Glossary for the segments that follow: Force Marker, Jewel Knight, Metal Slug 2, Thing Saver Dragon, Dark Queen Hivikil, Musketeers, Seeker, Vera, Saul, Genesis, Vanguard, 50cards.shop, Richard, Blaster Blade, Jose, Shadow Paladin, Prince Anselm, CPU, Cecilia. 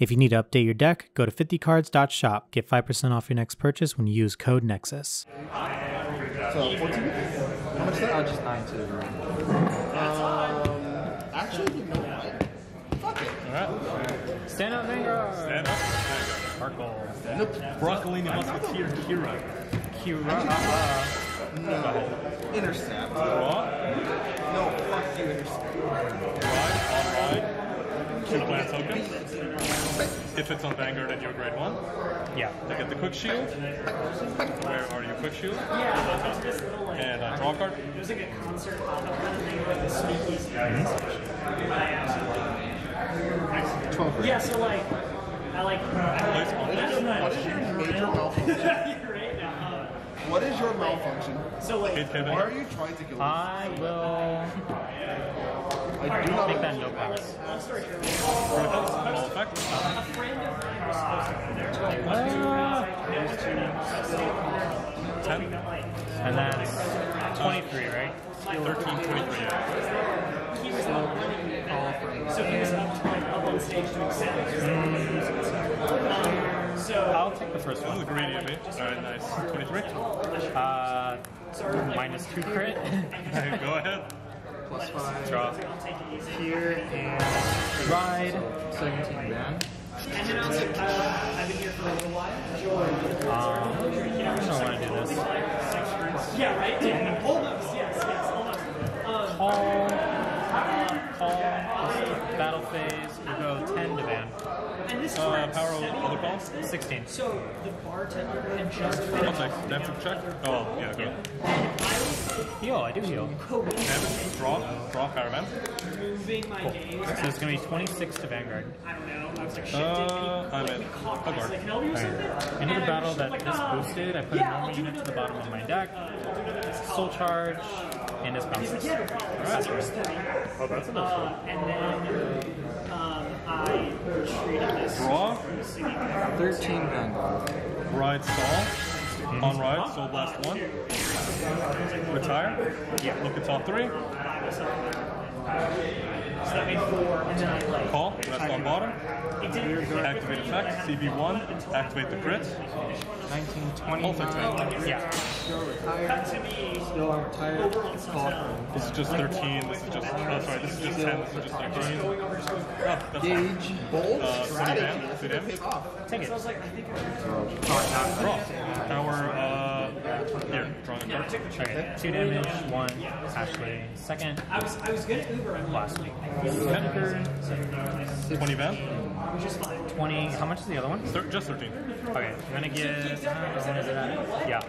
If you need to update your deck, go to 50cards.shop. Get 5% off your next purchase when you use code NEXUS. So, 14? How much is that? Just 9 too. Actually, you know what? Fuck it. Alright. Stand up, Vanguard. Stand up, Vanguard. Sparkle. Broccolini Musketeer Kira. Kira. No. Intercept. What? No, fuck you, intercept. Alright. Kill land token. If it's on Vanguard at your grade 1? Yeah. I get the quick shield. Where are you, quick shield? Yeah. And I draw a card. There's like a concert on the with 12. Yeah, so like, what is your malfunction? So like, why are you trying to kill me? I will... I do not think that no powers. A friend of mine was supposed to be there. And that's 23, right? 13, 23, yeah. He was up running. So he was up to like up on stage to accept. So I'll take the first one. This is greedy of me. Alright, nice. 23? -2 crit. Go ahead. +5. Draw. Here and ride. 17 man. And then also, I've been here for a little while. I don't want to do this. Yeah, right? Yeah. Almost, yes, almost. Call. Battle phase. We'll go 10 to ban. And this power other balls? 16. So the bartender had just finished. Damage check? Oh, yeah, go ahead. Heal, I do heal. Damage, draw caravan. Moving my gaze. So it's going to be 26 to Vanguard. I don't know, I was like, shit, I'm in. I need a battle that this boosted. I put a normal unit to the bottom of my deck. Soul charge. And his bounce. Alright. Oh, that's enough. And then... I treated this. Draw. 13 then. Ride stall. On ride, soul blast 1. Retire. Yeah. Look at top 3. So that made 4, and then I like... Call, rest on bottom. Activate effect, CB1. Activate the crit. 1920. Also 20. Yeah. Cut to me. Still retired. This is just 13, this is just... Oh, sorry, this is just 10, this is just 19. Gauge, bold strategy. Take it. So I was like, I think here, draw the card. Okay. 2 damage, 1, Ashley. Second. I was good at Uber. Last week. 20 van. 20. How much is the other one? Just 13. Okay, I'm gonna give. Yeah.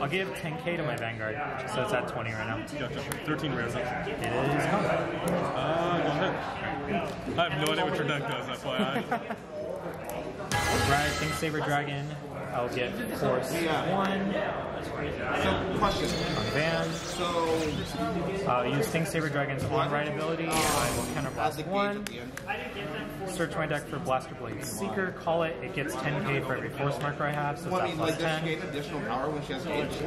I'll give 10k to my Vanguard, so it's at 20 right now. Gotcha. 13 rares. It is combat. I have no idea what your deck does, FYI. Right, Thing Saver Dragon. I'll get Force 1. So, question. On Van. So, use Thing Saver Dragon's on-ride ability. I will counter blast 1. Search my deck for Blaster Blade. Seeker, call it. It gets 10k for every Force Marker I have, so that's plus 10. Does she gain additional power when she has gauge? She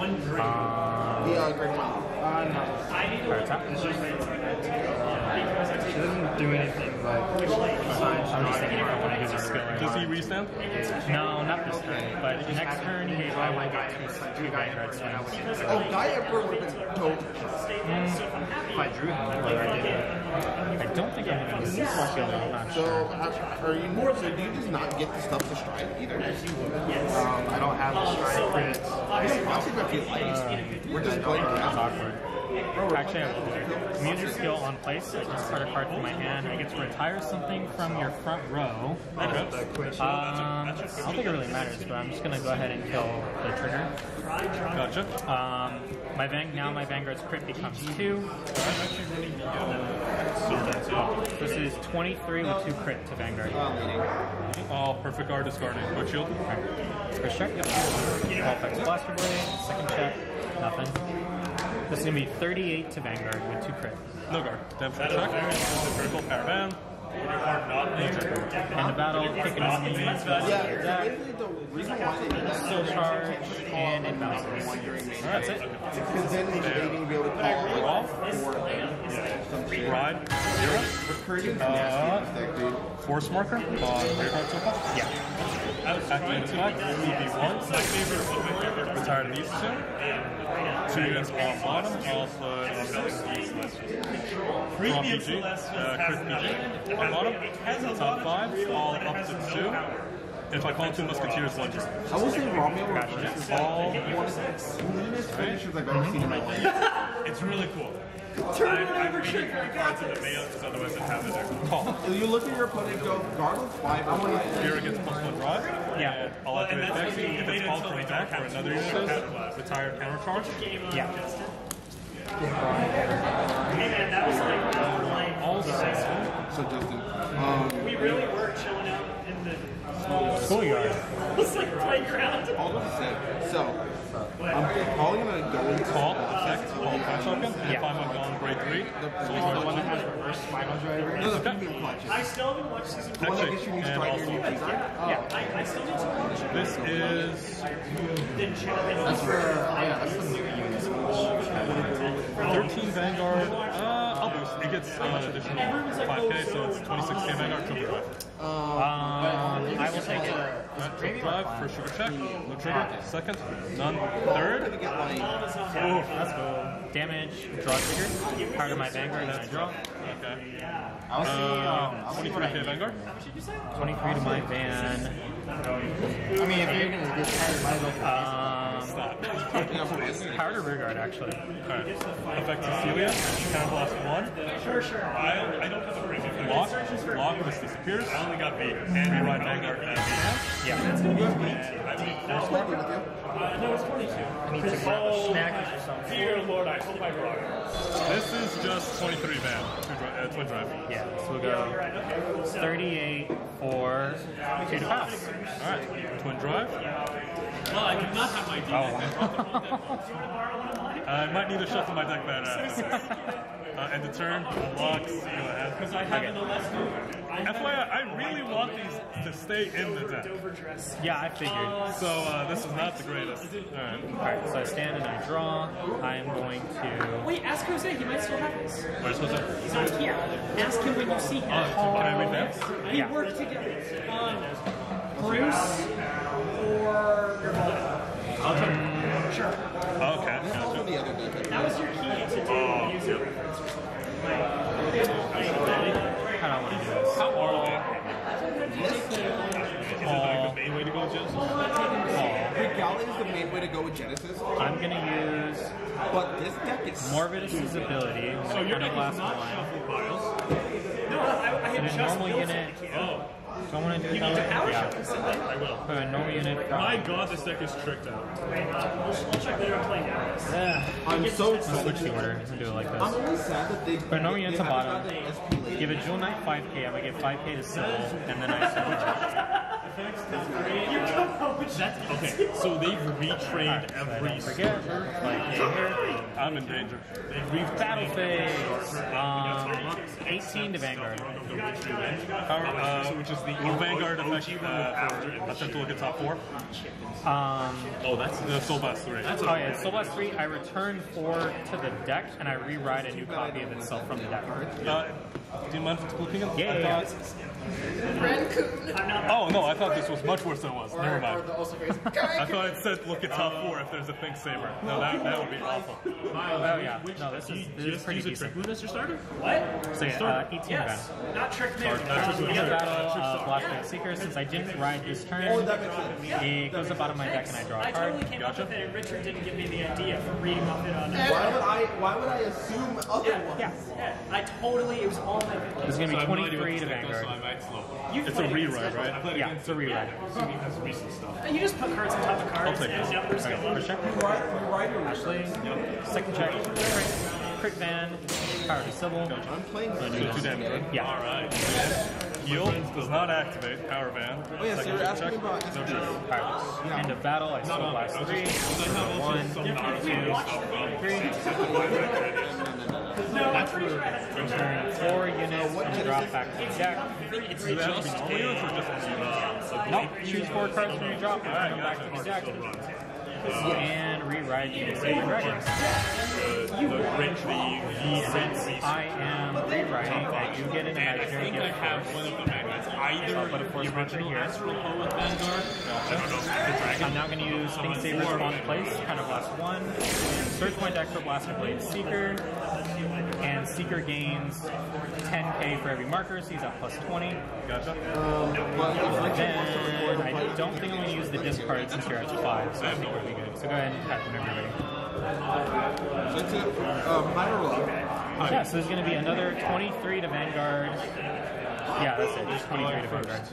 doesn't do anything like... I'm just thinking if I want to use her skill. Does he restamp? No, not this turn. But next turn, I will get two Vanguards. Oh, Guy Emperor would have been dope. If I drew him, I don't think I'm going to use this one. So do you just not get the stuff to stride either? I don't have the stride credits. We're just playing awkward. Actually, community skill on place. I discard a card from my hand. I get to retire something from your front row. I don't think it really matters, but I'm just going to go ahead and kill the trigger. Gotcha. My Vanguard's crit becomes 2. This is 23 with 2 crit to Vanguard. Oh, perfect card discarded. Quick shield. Okay. First check. Yep. Effects Blaster Blade. Second check. Nothing. This is going to be 38 to Vanguard with 2 crit. No guard. Damage check. Critical. Power down. And the battle thickens. Still charged and advances. That's it. Because then they didn't be able to call Force Marker on Vanguard so far? Yeah. Activate two back. One. Retired of these two. Two against all bottom. Crit PG. On bottom. Top five. All up to two. If I call two Musketeers, one drop. I will say Romeo versus all finishes I've ever seen in my life. It's really cool. Turn it over, check your cards in the mail, because otherwise I have it. Call. You look at your opponent, go Garland 5. I want to Fear against +1 rod. Yeah. I'll activate Vexing. If it's called for attack for another unit, retire counter charge. Yeah. Also, we really were chilling out in the schoolyard. It was like playground. All the same. So, I'm calling it a golden call. Effect. Call punch token. And if I'm going grade 3. The one that has reverse final driver. No, the premium punches. I still haven't watched season 2. The one that gets you new striker and new things, right? Yeah. I still need to watch it. This is... That's for... Yeah, that's the new unit. 13 Vanguard. It gets an additional 5k, so it's 26k Vanguard, triple 5. I will take it. 5 for sugar check, no trigger, second, none, third. Oh, that's cool. Damage, draw trigger, part of my Vanguard, and I draw. Okay. 23k Vanguard? 23 to my van. I mean, if you're gonna get tired, might as well stop. Power to rearguard, actually. Okay. Effect Cecilia, counter blast 1. Sure. I don't have a premium. Lock, this disappears. I only got beat. And my Vanguard and I beat. Yeah. That's gonna be beat. I mean, Force Marker. No, it's 22. I need to grab a snack or something. Dear Lord, I hope I rock. This is just 23 van. Twin drive. Yeah, so we'll go 38 for 2 to pass. Alright, twin drive. Well, I do not have my deck. Oh. I might need to shuffle my deck better. End the turn, unlocks, go ahead. Because I have the last move. FYI, I really want these to stay in the deck. Yeah, I figured. So this is not the greatest. Alright, so I stand and I draw. I am going to... Wait, ask Jose, he might still have this. Where's Jose? He's not here. Ask him when you see him. Oh, can I read that? We work together. Bruce or... I'll try. Sure. Okay. Gotcha. That was your key to do user reference or something. I don't want to do this. How are they? Is it the main way to go with Genesis? Regalia is the main way to go with Genesis. I'm going to use... But this deck is... Morbidous's ability. So your deck is not shuffle piles? No, I had just built it. Oh. So I want to do you need to power shuffle. I will. My god, this deck is tricked out. We'll check later on playing Dallas. Yeah. I'm so excited. I'll switch the order and do it like this. I'm only sad that they... But no units on bottom. Give a Jewel Knight 5k, I get 5k to Sybil, and then I switch. Okay, so they've retrained every... Forget her. I'm in danger. Battle phase. 18 to Vanguard. Which is the Vanguard effect after it. Attempt to look at top 4. That's Soul Blast 3. Oh yeah, Soul Blast 3, I return 4 to the deck, and I rewrite a new copy of itself from the deck. Do you mind looking up? Yeah. Oh no, I thought this was much worse than it was. Never mind. I thought it said look at top 4 if there's a Thing Saver. No, that would be awful. Oh yeah. No, this is pretty decent. Trick move as your starter? What? So yeah, 18 yes. Not trick move. We have battle Blaster Blade Seeker since I didn't ride this turn. It goes to the bottom of my deck and I draw a card. I totally came up with it and Richard didn't give me the idea for reading off it on it. Why would I assume otherwise? Yeah. I totally, it was all my video. It's going to be 23 to Vanguard. It's a rewrite, right? Yeah, it's a rewrite. You just put cards on top of cards and numbers go on. Actually, second check. Crit van. Power to Sybil. I'm playing for 2 damage. Yeah. Alright. Heal does not activate power van. Oh yeah, so you're asking about end of battle. I sold by 3. 1, 2, 3. That's for return 4 units and drop back to the deck. It's just units or just units? Nope, choose 4 cards from your drop and come back to the deck. And rewrite the Saber Dragon. I am rewriting that you get an imaginary gift. I have one of the magnets. I'll put a Force Marker here. I'm now going to use Thing Saver Dragon place, kind of blast 1. Search my deck for Blaster Blade Seeker. And Seeker gains 10k for every marker, so he's at +20. Gotcha. Then I don't think I'm going to use the discard since you're at 5, so I think we'll be good. So go ahead and tap whenever you're ready. That's it. Yeah, so there's going to be another 23 to Vanguard. Yeah, that's it. There's 23 to Vanguard.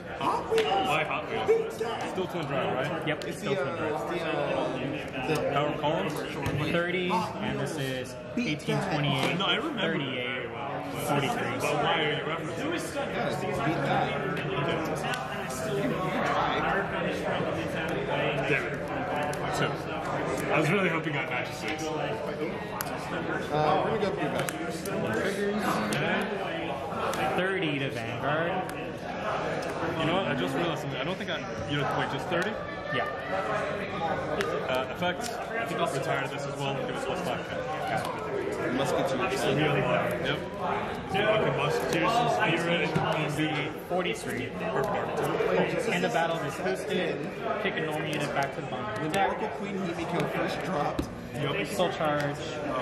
Still twin drive, right? Yep, it's still twin drive. Power columns, 30, and this is 1828, 38, 43. But why are you referencing? Damn it. I was really hoping I matched 6. We're gonna go through that. 30 to Vanguard. You know what? I just realized something. I don't think I. You know, wait, just 30? Yeah. Effects. I think I'll retire this as well and give us +5. Musketeers. Yep. Fucking Musketeers. Are you ready? 43. And the battle is hosted. Pick a normal unit back to the bottom. The Dark Queen Hivikil first dropped. Yep. Soul charge. I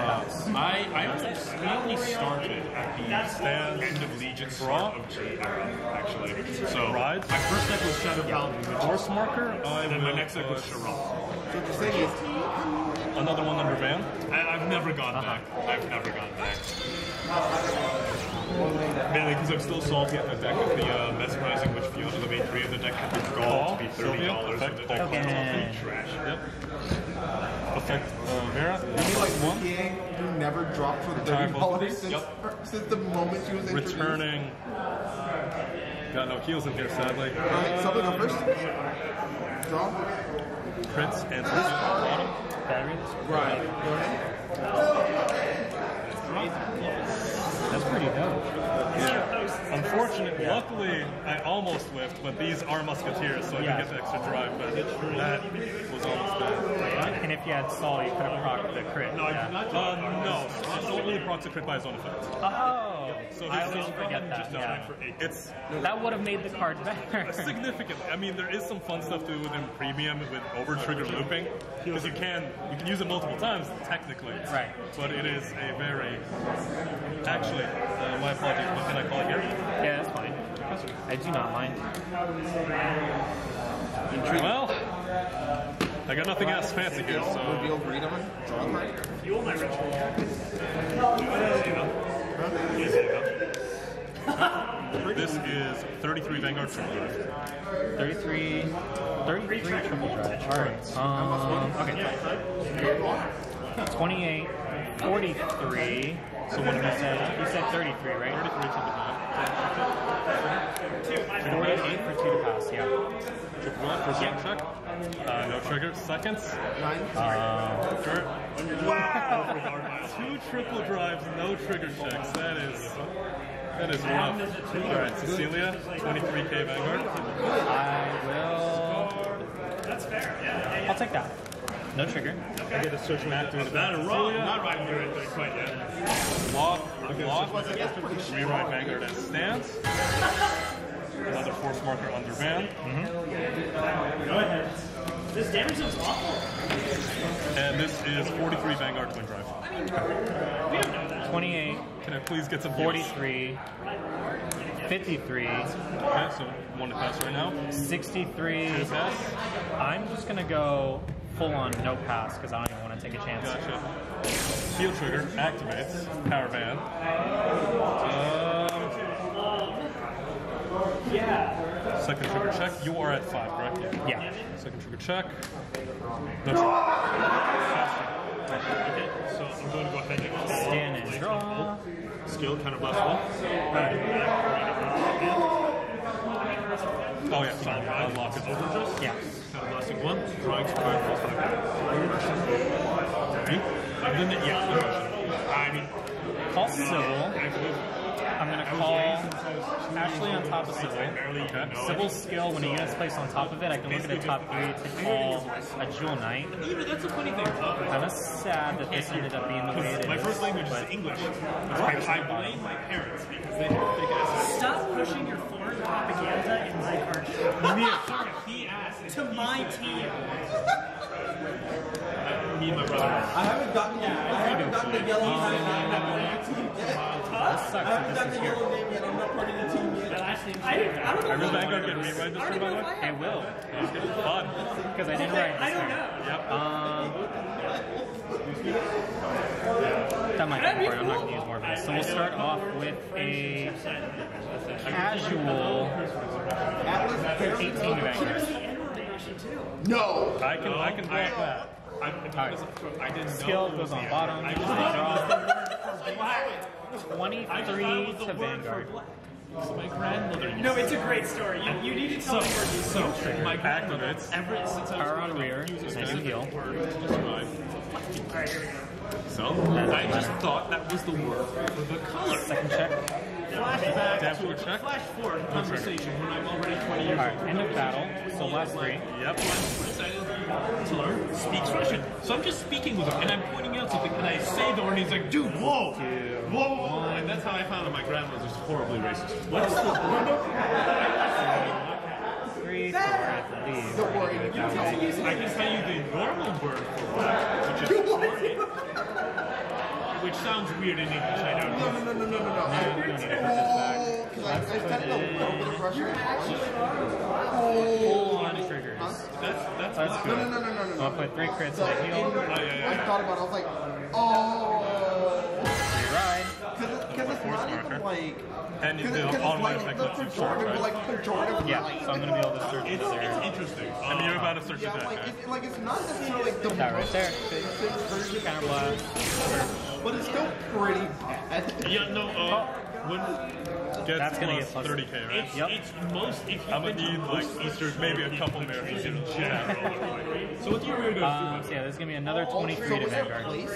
only started at the end of Legion start of G era, actually. So my first deck was Shadow Paladin, Force Marker, and then my next deck was Shirok. Another one under ban? I've never gone back. I've never gone back. Mainly because I'm still salty at the deck with the mesmerizing which feels of the main 3 of the deck could be gone to be $30 and the deck was completely trash. Yep. Effect Vera. You mean like one? You never dropped for $30 since the moment she was introduced. Returning. Got no heals in here, sadly. Alright, something on first. Draw. Prince Anselm. Battery? Right. Go ahead. That's pretty dope. Yeah. Unfortunately, luckily, I almost whiffed, but these are Musketeers, so I didn't get the extra drive, but that was almost bad. And if you had Saul, you could have procced the crit. No, I did not. No, Saul only procced the crit by his own effect. Oh! So I always forget that. That would have made the card better. Significantly. I mean, there is some fun stuff to do within premium with over-trigger looping, because you can use it multiple times, technically. Right. But it is a very... Actually, my apologies, what can I call it here? Yeah, that's fine. I do not mind. Well, I got nothing else fancy here, so... Reveal green on it? Draw right? Fuel my ritual. This is 33 Vanguard triple drive. 33 triple drive. Alright. Okay. 28, 43... So what did you say? You said 33, right? 33 to the back. 48 for 2 to pass, yeah. Triple one, first check. No trigger, seconds. 9. Wow! 2 triple drives, no trigger checks. That is rough. Alright, Cecilia, 23k Vanguard. I will... That's fair, yeah. I'll take that. No trigger. Okay. I get a search map to it. Not wrong. Not right here quite yet. Lock. Rewrite Vanguard as stands. Another Force Marker under ban. Go ahead. This damage is awful. And this is 43 Vanguard twin drive. I mean, we don't know that. 28. Can I please get some 43? 53. Okay, so one to pass right now. 63. Two to pass. I'm just gonna go. Full on no pass because I don't even want to take a chance. Gotcha. Heal trigger activates. Power band. Yeah. Second trigger check. You are at 5, correct? Yeah. Second trigger check. No. Okay. So I'm going to go ahead and scan and draw. Skill counterblast 1. Oh yeah. Fine. Unlock is overdraft. Yeah. Blasting 1, drawing to card, plus 5. Are you? I've done it, yeah. I mean, Call Sybil. I'm going to call Ashley on top of Sybil. Okay. Sybil's skill, when a unit's placed on top of it, I can look at the top three to call a Jewel Knight. That's a funny thing. Kind of sad that this ended up being the way it is. My first language is English. I blame my parents because they didn't think I said. Stop pushing your foreign propaganda in my card. He asked to my team. Me and my brother. I haven't gotten the yellow name yet. I haven't gotten the yellow name yet. I'm not part of the team yet. I don't know. I will Vanguard get rewrite this one, by the way? It will. It's going to be fun. Because I didn't write this. I don't know. Yep. That might be boring. I'm not going to use more of this. So we'll start off with a casual 18 Vanguard. No! I can block that. I didn't skill goes on bottom. I just draw 23 to Vanguard. My grandmother. No, it's a great story. You need to tell me where these things trigger. My grandmother. Power on rear, and you heal. Alright, here we go. So, I just thought that was the word for the color. Second check. Flashback to a flash forward conversation when I'm already 20 years old. Alright, end of battle. So last three. Yep. Tiller speaks Russian. So I'm just speaking with him, and I'm pointing out something, and I say the word, and he's like, dude, whoa! Whoa! And that's how I found out my grandmother's horribly racist. What is the word? Don't worry. I can tell you the normal word for black, which is sorted, which sounds weird in English, I don't know. No. Because you're actually on triggers. That's good. No. I'll put 3 crits in the heel. I thought about it. I was like, Because it's not even like... And it's pejorative. Yeah, so I'm going to be able to search it there. It's interesting. I mean, you're about to search it there. It's not necessarily like the most basic version of, but it's still pretty bad. Yeah, no, that's going to get plus 30k, right? Yep. I'm going to need, like, Easter, maybe a couple miracles in general. So what's your rear go through? Yeah, there's going to be another 23 to Vanguard. You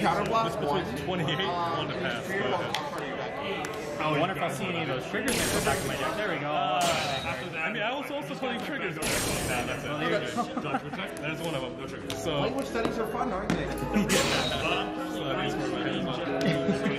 counterblast 28 on the pass. I wonder if I'll see any of those triggers and go back to my deck. There we go. After that, I mean, I was also playing triggers. That's it. There's one of them. No triggers. So language studies are fun, aren't they?